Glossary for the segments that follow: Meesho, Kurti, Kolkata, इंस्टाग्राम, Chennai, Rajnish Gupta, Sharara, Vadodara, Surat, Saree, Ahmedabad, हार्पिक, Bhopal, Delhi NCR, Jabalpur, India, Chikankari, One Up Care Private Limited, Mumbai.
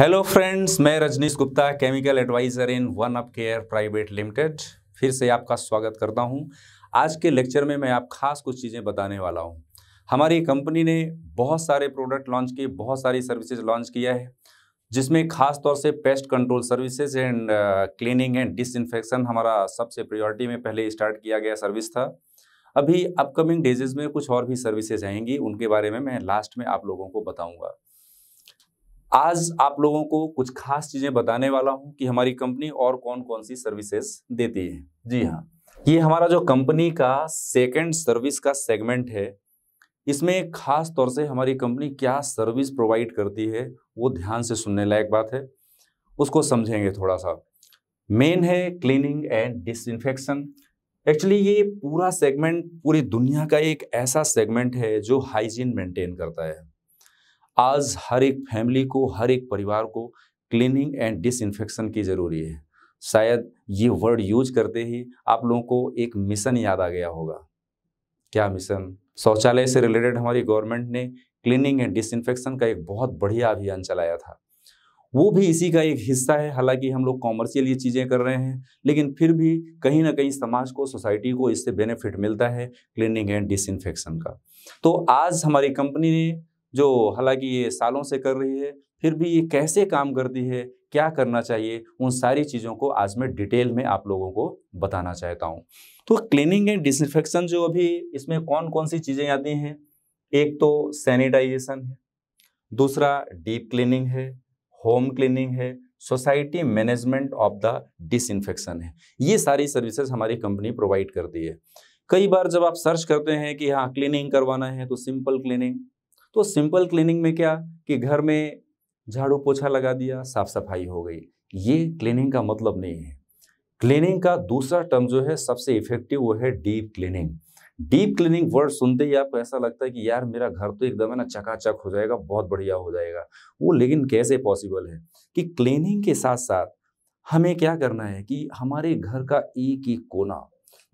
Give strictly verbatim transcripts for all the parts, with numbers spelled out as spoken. Hello friends, मैं Rajnish Gupta, chemical advisor in one up care private limited, फिर से आपका स्वागत करता हूं। आज के लेक्चर में मैं आप खास कुछ चीज़ें बताने वाला हूं। हमारी कंपनी ने बहुत सारे प्रोडक्ट लॉन्च किए, बहुत सारी सर्विसेज लॉन्च किया है, जिसमें खास तौर से pest control services and cleaning and disinfection हमारा सबसे प्रायोरिटी में पहले स्टार्ट किया गया सर्विस था। अभी अपकमिंग डेजेज में कुछ और भी सर्विसेज आएंगी, उनके बारे में मैं लास्ट में आप लोगों को बताऊँगा। आज आप लोगों को कुछ खास चीज़ें बताने वाला हूं कि हमारी कंपनी और कौन कौन सी सर्विसेज देती है। जी हाँ, ये हमारा जो कंपनी का सेकंड सर्विस का सेगमेंट है, इसमें खास तौर से हमारी कंपनी क्या सर्विस प्रोवाइड करती है वो ध्यान से सुनने लायक बात है, उसको समझेंगे थोड़ा सा। मेन है क्लीनिंग एंड डिसइंफेक्शन। एक्चुअली ये पूरा सेगमेंट पूरी दुनिया का एक ऐसा सेगमेंट है जो हाइजीन मेंटेन करता है। आज हर एक फैमिली को, हर एक परिवार को क्लीनिंग एंड डिसइंफेक्शन की ज़रूरी है। शायद ये वर्ड यूज करते ही आप लोगों को एक मिशन याद आ गया होगा। क्या मिशन? शौचालय से रिलेटेड हमारी गवर्नमेंट ने क्लीनिंग एंड डिसइंफेक्शन का एक बहुत बढ़िया अभियान चलाया था, वो भी इसी का एक हिस्सा है। हालांकि हम लोग कॉमर्शियल ये चीज़ें कर रहे हैं, लेकिन फिर भी कहीं ना कहीं समाज को, सोसाइटी को इससे बेनिफिट मिलता है क्लीनिंग एंड डिसइंफेक्शन का। तो आज हमारी कंपनी ने जो, हालांकि ये सालों से कर रही है, फिर भी ये कैसे काम करती है, क्या करना चाहिए, उन सारी चीज़ों को आज मैं डिटेल में आप लोगों को बताना चाहता हूँ। तो क्लीनिंग एंड डिसइंफेक्शन जो अभी इसमें कौन कौन सी चीज़ें आती हैं, एक तो सैनिटाइजेशन है, दूसरा डीप क्लीनिंग है, होम क्लीनिंग है, society management of the disinfection है। ये सारी सर्विसेज हमारी कंपनी प्रोवाइड करती है। कई बार जब आप सर्च करते हैं कि हाँ क्लीनिंग करवाना है, तो सिंपल क्लीनिंग, तो सिंपल क्लीनिंग में क्या कि घर में झाड़ू पोछा लगा दिया, साफ सफाई हो गई, ये क्लीनिंग का मतलब नहीं है। क्लीनिंग का दूसरा टर्म जो है सबसे इफेक्टिव, वो है deep cleaning. Deep cleaning word सुनते ही आपको ऐसा लगता है कि यार मेरा घर तो एकदम है ना चकाचक हो जाएगा, बहुत बढ़िया हो जाएगा वो, लेकिन कैसे पॉसिबल है कि क्लीनिंग के साथ साथ हमें क्या करना है कि हमारे घर का एक एक कोना,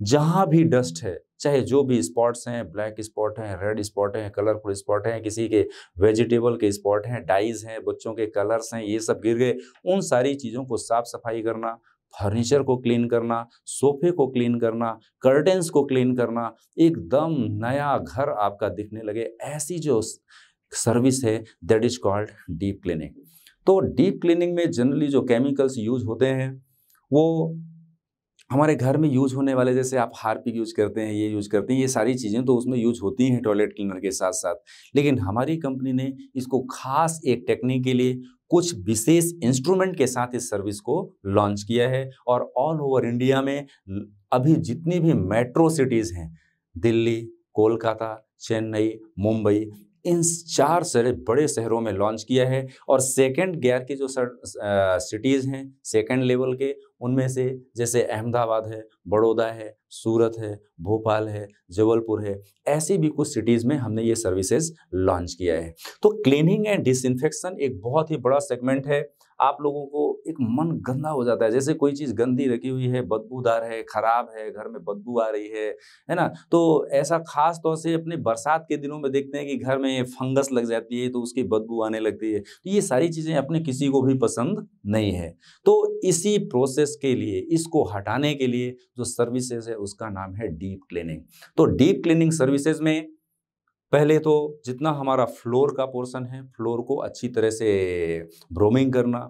जहाँ भी डस्ट है, चाहे जो भी स्पॉट्स हैं, ब्लैक स्पॉट हैं, रेड स्पॉट हैं, कलरफुल स्पॉट हैं, किसी के वेजिटेबल के स्पॉट हैं, डाइज हैं, बच्चों के कलर्स हैं, ये सब गिर गए, उन सारी चीज़ों को साफ सफाई करना, फर्नीचर को क्लीन करना, सोफे को क्लीन करना, कर्टेंस को क्लीन करना, एकदम नया घर आपका दिखने लगे, ऐसी जो सर्विस है that is called deep cleaning. तो डीप क्लीनिंग में जनरली जो केमिकल्स यूज होते हैं वो हमारे घर में यूज होने वाले, जैसे आप हार्पिक यूज करते हैं, ये यूज करते हैं, ये सारी चीज़ें तो उसमें यूज होती हैं टॉयलेट क्लीनर के साथ साथ। लेकिन हमारी कंपनी ने इसको खास एक टेक्निक के लिए कुछ विशेष इंस्ट्रूमेंट के साथ इस सर्विस को लॉन्च किया है, और ऑल ओवर इंडिया में अभी जितनी भी मेट्रो सिटीज़ हैं, दिल्ली, कोलकाता, चेन्नई, मुंबई, इन चार सारे बड़े शहरों में लॉन्च किया है। और सेकंड गियर के जो सिटीज़ हैं, सेकंड लेवल के, उनमें से जैसे अहमदाबाद है, बड़ौदा है, सूरत है, भोपाल है, जबलपुर है, ऐसी भी कुछ सिटीज़ में हमने ये सर्विसेज लॉन्च किया है। तो क्लीनिंग एंड डिसइंफेक्शन एक बहुत ही बड़ा सेगमेंट है। आप लोगों को एक मन गंदा हो जाता है, जैसे कोई चीज़ गंदी रखी हुई है, बदबूदार है, ख़राब है, घर में बदबू आ रही है, है ना। तो ऐसा खास तौर से अपने बरसात के दिनों में देखते हैं कि घर में फंगस लग जाती है, तो उसकी बदबू आने लगती है। तो ये सारी चीज़ें अपने किसी को भी पसंद नहीं है। तो इसी प्रोसेस के लिए, इसको हटाने के लिए जो सर्विसेज है उसका नाम है डीप क्लीनिंग। तो डीप क्लीनिंग सर्विसेज में पहले तो जितना हमारा फ्लोर का पोर्शन है, फ्लोर को अच्छी तरह से ब्रोमिंग करना,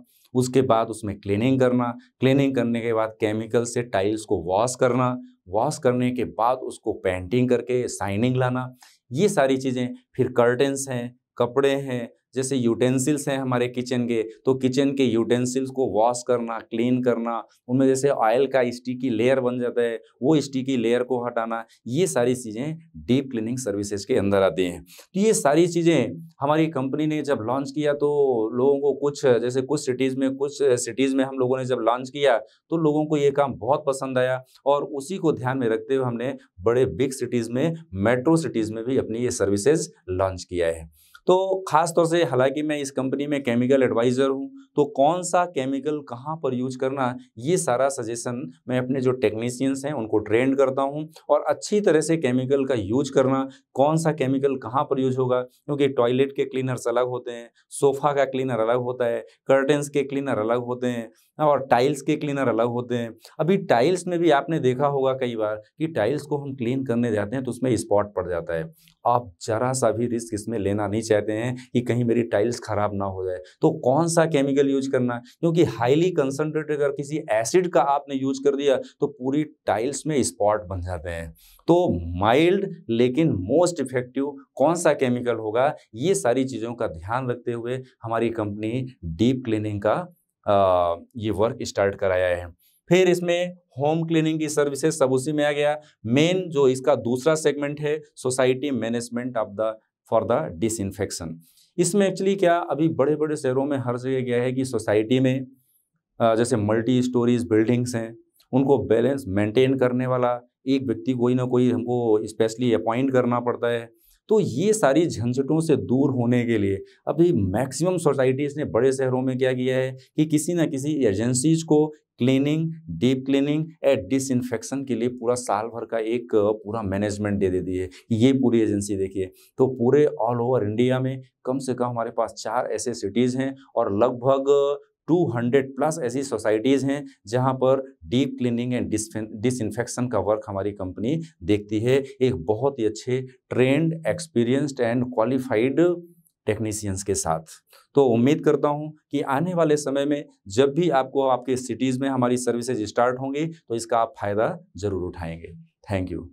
उसके बाद उसमें क्लीनिंग करना, क्लीनिंग करने के बाद केमिकल से टाइल्स को वॉश करना, वॉश करने के बाद उसको पेंटिंग करके शाइनिंग लाना, ये सारी चीज़ें। फिर कर्टेंस हैं, कपड़े हैं, जैसे यूटेंसिल्स हैं हमारे किचन के, तो किचन के यूटेंसिल्स को वॉश करना, क्लीन करना, उनमें जैसे ऑयल का स्टिकी लेयर बन जाता है, वो स्टिकी लेयर को हटाना, ये सारी चीज़ें डीप क्लीनिंग सर्विसेज के अंदर आती हैं। तो ये सारी चीज़ें हमारी कंपनी ने जब लॉन्च किया तो लोगों को कुछ, जैसे कुछ सिटीज़ में, कुछ सिटीज़ में हम लोगों ने जब लॉन्च किया तो लोगों को ये काम बहुत पसंद आया, और उसी को ध्यान में रखते हुए हमने बड़े बिग सिटीज़ में, मेट्रो सिटीज़ में भी अपनी ये सर्विसेज लॉन्च किया है। तो ख़ास तौर से हालांकि मैं इस कंपनी में केमिकल एडवाइज़र हूं, तो कौन सा केमिकल कहां पर यूज करना ये सारा सजेशन मैं अपने जो टेक्नीशियंस हैं उनको ट्रेन करता हूं और अच्छी तरह से केमिकल का यूज करना, कौन सा केमिकल कहां पर यूज होगा, क्योंकि टॉयलेट के क्लीनर्स अलग होते हैं, सोफ़ा का क्लीनर अलग होता है, कर्टेंस के क्लीनर अलग होते हैं और टाइल्स के क्लीनर अलग होते हैं। अभी टाइल्स में भी आपने देखा होगा कई बार कि टाइल्स को हम क्लीन करने जाते हैं तो उसमें स्पॉट पड़ जाता है। आप जरा सा भी रिस्क इसमें लेना नहीं चाहते हैं कि कहीं मेरी टाइल्स ख़राब ना हो जाए, तो कौन सा केमिकल यूज करना, क्योंकि हाईली कंसनट्रेटेड अगर किसी एसिड का आपने यूज कर दिया तो पूरी टाइल्स में स्पॉट बन जाते हैं। तो माइल्ड लेकिन मोस्ट इफेक्टिव कौन सा केमिकल होगा, ये सारी चीज़ों का ध्यान रखते हुए हमारी कंपनी डीप क्लीनिंग का आ, ये वर्क स्टार्ट कराया है। फिर इसमें होम क्लीनिंग की सर्विसेज सब उसी में आ गया। मेन जो इसका दूसरा सेगमेंट है society management of the for the disinfection, इसमें एक्चुअली क्या अभी बड़े बड़े शहरों में हर जगह क्या है कि सोसाइटी में जैसे मल्टी स्टोरीज बिल्डिंग्स हैं उनको बैलेंस मेंटेन करने वाला एक व्यक्ति कोई ना कोई हमको स्पेशली अपॉइंट करना पड़ता है। तो ये सारी झंझटों से दूर होने के लिए अभी मैक्सिमम सोसाइटीज़ ने बड़े शहरों में क्या किया है कि किसी ना किसी एजेंसीज को cleaning, deep cleaning and disinfection के लिए पूरा साल भर का एक पूरा मैनेजमेंट दे देती है। ये पूरी एजेंसी देखिए, तो पूरे ऑल ओवर इंडिया में कम से कम हमारे पास चार ऐसे सिटीज़ हैं और लगभग दो सौ प्लस ऐसी सोसाइटीज़ हैं जहां पर डीप क्लीनिंग एंड डिसइंफेक्शन का वर्क हमारी कंपनी देखती है एक बहुत ही अच्छे trained, experienced and qualified technicians के साथ। तो उम्मीद करता हूं कि आने वाले समय में जब भी आपको आपके सिटीज़ में हमारी सर्विसेज स्टार्ट होंगी तो इसका आप फ़ायदा ज़रूर उठाएंगे। Thank you.